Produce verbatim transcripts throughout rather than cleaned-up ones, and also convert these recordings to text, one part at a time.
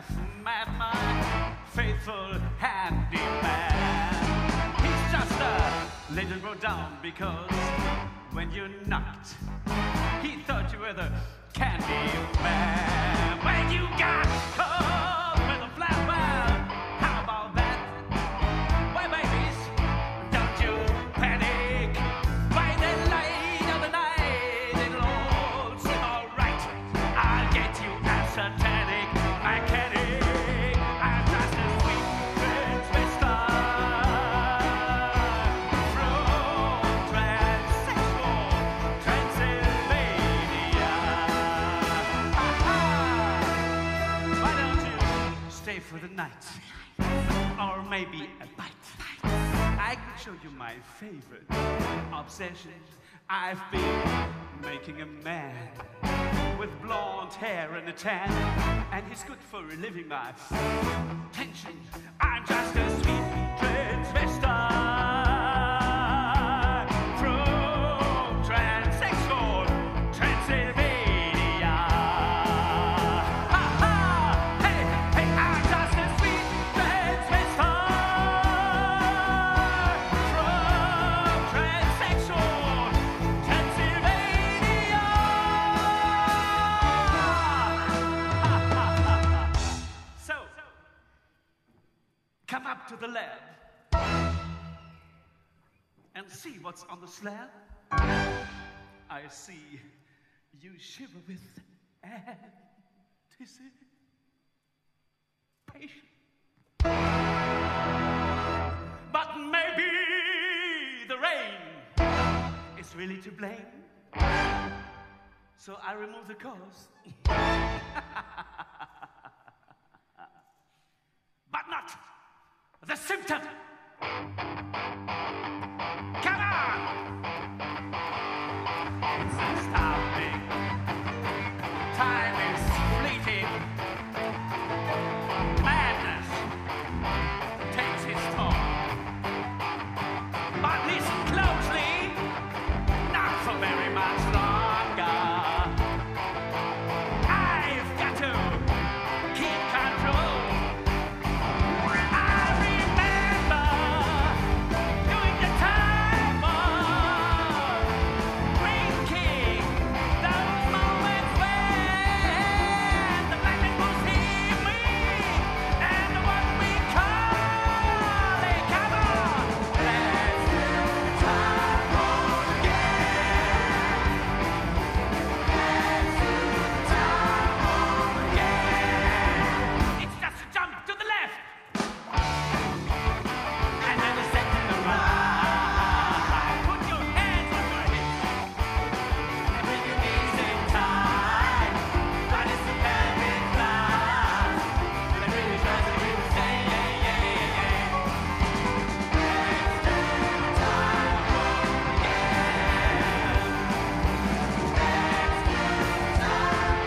laughing at my faithful handyman. He's just a little bro down because when you knocked, he thought you were the candy man. When you got cold with a flat man, how about that? Why, babies, don't you panic. By the light of the night, it'll all seem all right. I'll get you a satanic mechanic. I'm just a sweet French mister from transsexual Transylvania. Aha! Why don't you stay for the night? Or maybe a bite. I can show you my favorite obsession. I've been making a man with blonde hair and a tan, and he's good for relieving my tension. I'm just a sweet transvestite from transsexual Transylvania. Ha-ha! Hey, hey, I'm just a sweet transvestite from transsexual Transylvania. Ha-ha-ha-ha. So, come up to the lab and see what's on the slab. I see you shiver with anticipation. But maybe the rain is really to blame. So I remove the cause. But not the symptom. Come on! It's astounding. Time is fleeting. Madness takes its toll. But listen closely, not for very much longer. I've got to keep control. I remember doing the time bomb, drinking those moments when the madness was in me and what we call a cover. Let's do the time bomb again. Let's do the time bomb again. It's just a jump to the left. And then a step to the right. Put your hands on your hips. Everything is in time. That is the perfect plan. And it really tries to really say, yeah, yeah, yeah, yeah. Let's do the time bomb again. Let's do the time bomb again. It's creepy. Our fantasy free me. So you can't see. No, not at all. In another dimension, there is intention. It's anything. I see it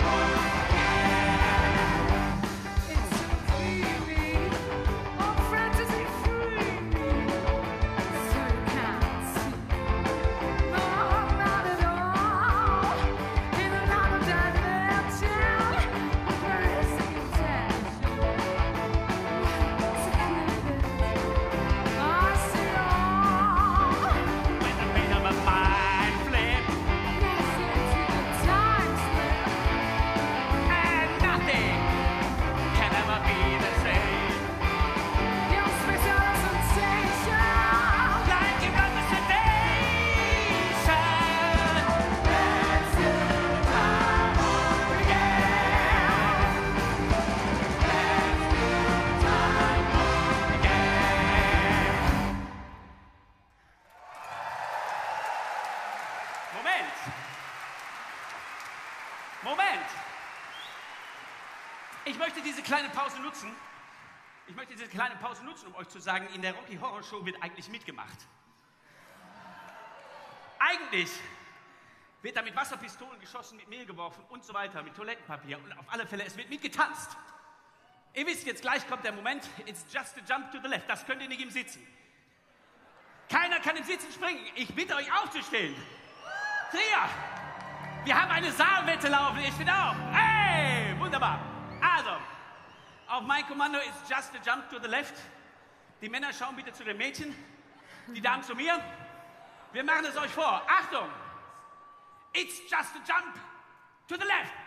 all. With a bit of a mind flip Listen to the time slip. and nothing can ever be the same. Your special sensation. Like you got the sedation. Let's do the time bomb again. Let's do the time bomb again. Moment! Moment! Ich möchte diese kleine Pause nutzen. Ich möchte diese kleine Pause nutzen, um euch zu sagen, in der Rocky Horror Show wird eigentlich mitgemacht. Eigentlich wird da mit Wasserpistolen geschossen, mit Mehl geworfen und so weiter, mit Toilettenpapier und auf alle Fälle, es wird mitgetanzt. Ihr wisst jetzt, gleich kommt der Moment, it's just a jump to the left, das könnt ihr nicht im Sitzen. Keiner kann im Sitzen springen, ich bitte euch aufzustehen. Trier, wir haben eine Saalwette laufen, ich bin auch. Hey, wunderbar. Also, Auf mein Kommando ist just a jump to the left. Die Männer schauen bitte zu den Mädchen, die Damen zu mir. Wir machen es euch vor. Achtung! It's just a jump to the left.